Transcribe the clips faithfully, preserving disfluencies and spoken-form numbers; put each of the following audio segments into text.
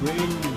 green, deep green.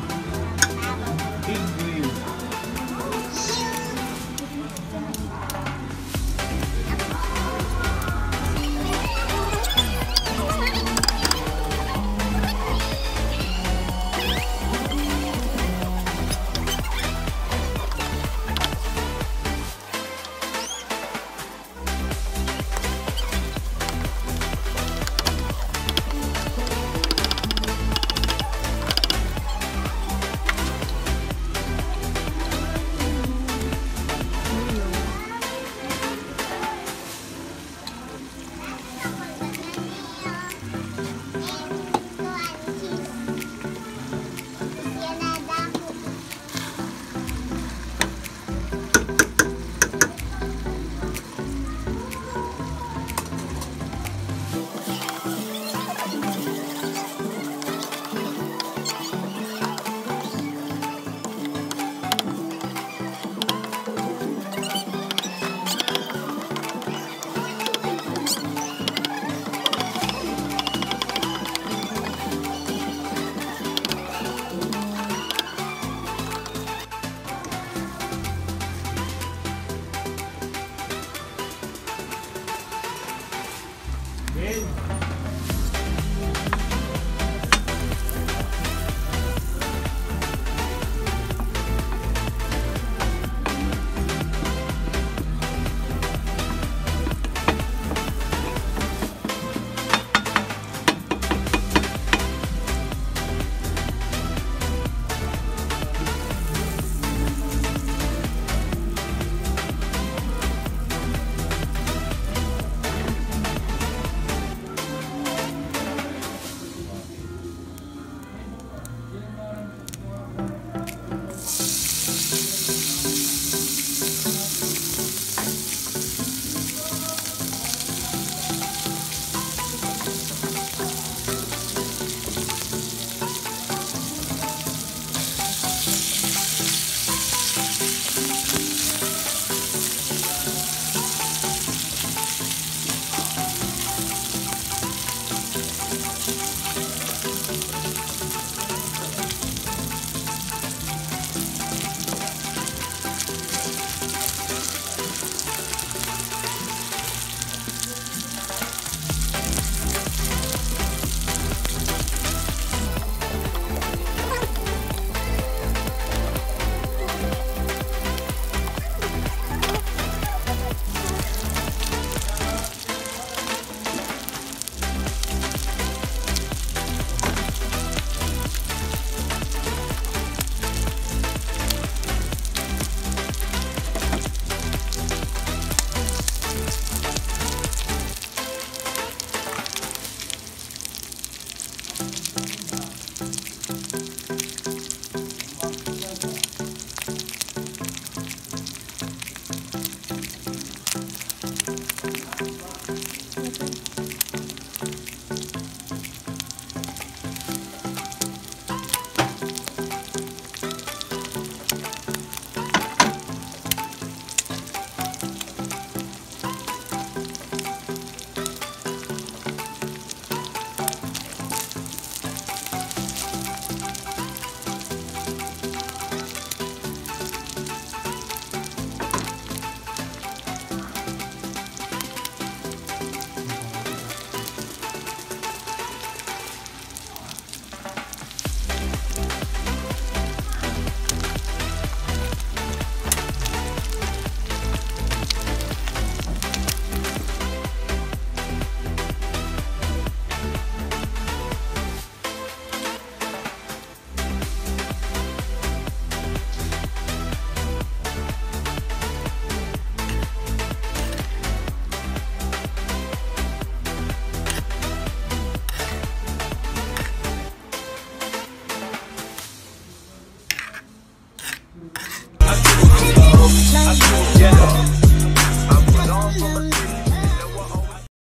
Yeah.